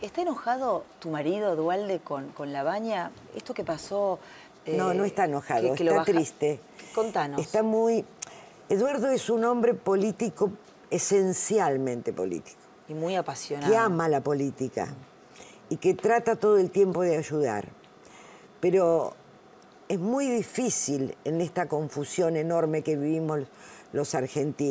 ¿Está enojado tu marido, Duhalde, con Lavagna? ¿Esto que pasó? No, no está enojado, está triste. Contanos. Está muy... Eduardo es un hombre político, esencialmente político. Y muy apasionado. Que ama la política y que trata todo el tiempo de ayudar. Pero es muy difícil en esta confusión enorme que vivimos los argentinos.